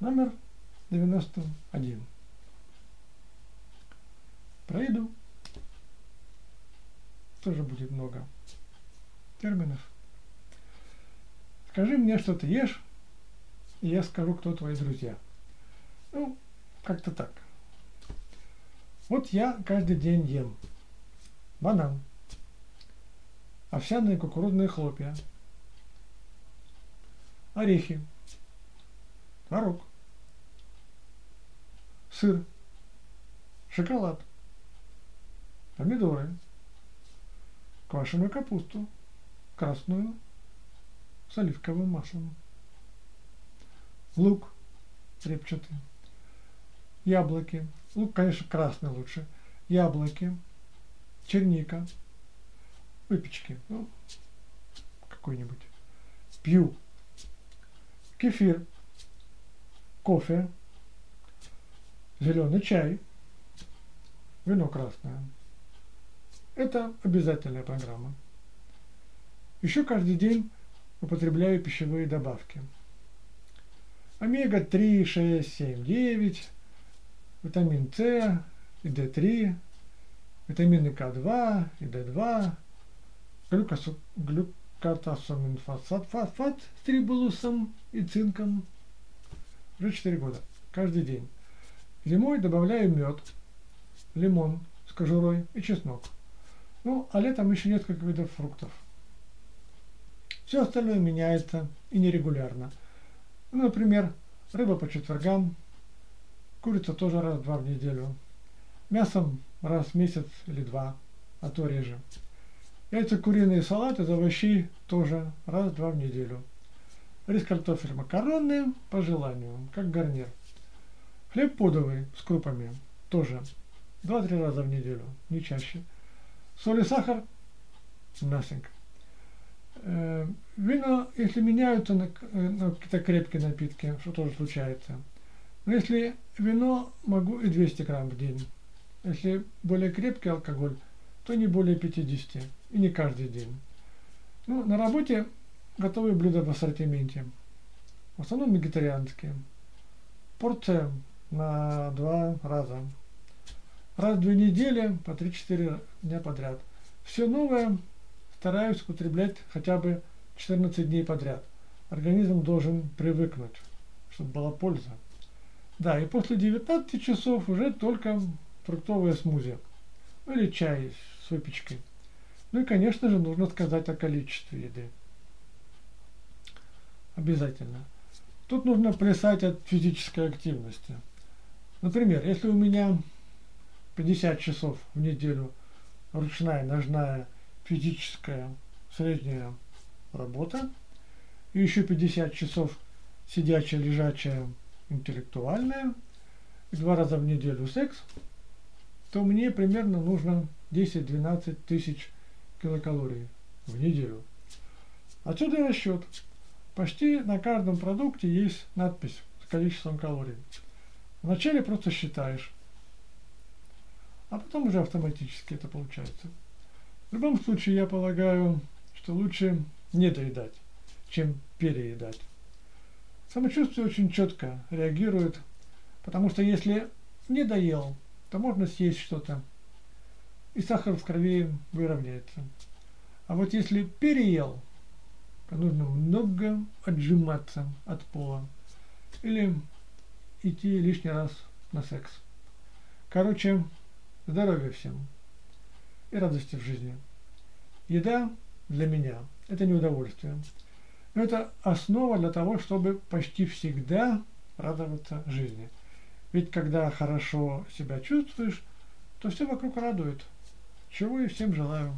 номер 91. Пройду. Тоже будет много терминов. Скажи мне, что ты ешь, и я скажу, кто твои друзья. Ну, как-то так. Вот я каждый день ем банан, овсяные кукурузные хлопья, орехи, творог, сыр, шоколад, помидоры, квашеную капусту, красную, с оливковым маслом, лук репчатый, яблоки, лук, конечно, красный лучше, яблоки, черника, выпечки, ну, какой-нибудь, пью, кефир, кофе, зеленый чай, вино красное. Это обязательная программа. Еще каждый день употребляю пищевые добавки. Омега-3, 6, 7, 9, витамин С и D3, витамины К2 и D2, глюкатасоминфосфат с трибулусом и цинком. Уже 4 года. Каждый день. Зимой добавляю мед, лимон с кожурой и чеснок. Ну, а летом еще несколько видов фруктов. Все остальное меняется и нерегулярно. Ну, например, рыба по четвергам, курица тоже раз-два в неделю, мясом раз в месяц или два, а то реже. Яйца, куриные, салаты из овощей тоже раз-два в неделю. Рис, картофель, макароны по желанию, как гарнир. Хлеб подовый с крупами тоже 2-3 раза в неделю, не чаще. Соль и сахар – nothing. Вино, если меняются на какие-то крепкие напитки, что тоже случается. Но если вино, могу и 200 грамм в день. Если более крепкий алкоголь, то не более 50, и не каждый день. Ну, на работе готовые блюда в ассортименте. В основном вегетарианские. Порция на 2 раза. Раз в 2 недели, по 3-4 дня подряд. Все новое стараюсь употреблять хотя бы 14 дней подряд. Организм должен привыкнуть, чтобы была польза. Да, и после 19 часов уже только фруктовое смузи. Ну или чай с выпечкой. Ну и, конечно же, нужно сказать о количестве еды. Обязательно. Тут нужно плясать от физической активности. Например, если у меня 50 часов в неделю ручная, ножная, физическая, средняя работа. И еще 50 часов сидячая, лежачая, интеллектуальная. И 2 раза в неделю секс. То мне примерно нужно 10-12 тысяч килокалорий в неделю. Отсюда расчет. Почти на каждом продукте есть надпись с количеством калорий. Вначале просто считаешь. А потом уже автоматически это получается. В любом случае, я полагаю, что лучше не доедать, чем переедать. Самочувствие очень четко реагирует, потому что если не доел, то можно съесть что-то, и сахар в крови выровняется. А вот если переел, то нужно много отжиматься от пола или идти лишний раз на секс. Короче, здоровья всем и радости в жизни. Еда для меня – это не удовольствие, но это основа для того, чтобы почти всегда радоваться жизни. Ведь когда хорошо себя чувствуешь, то все вокруг радует, чего и всем желаю.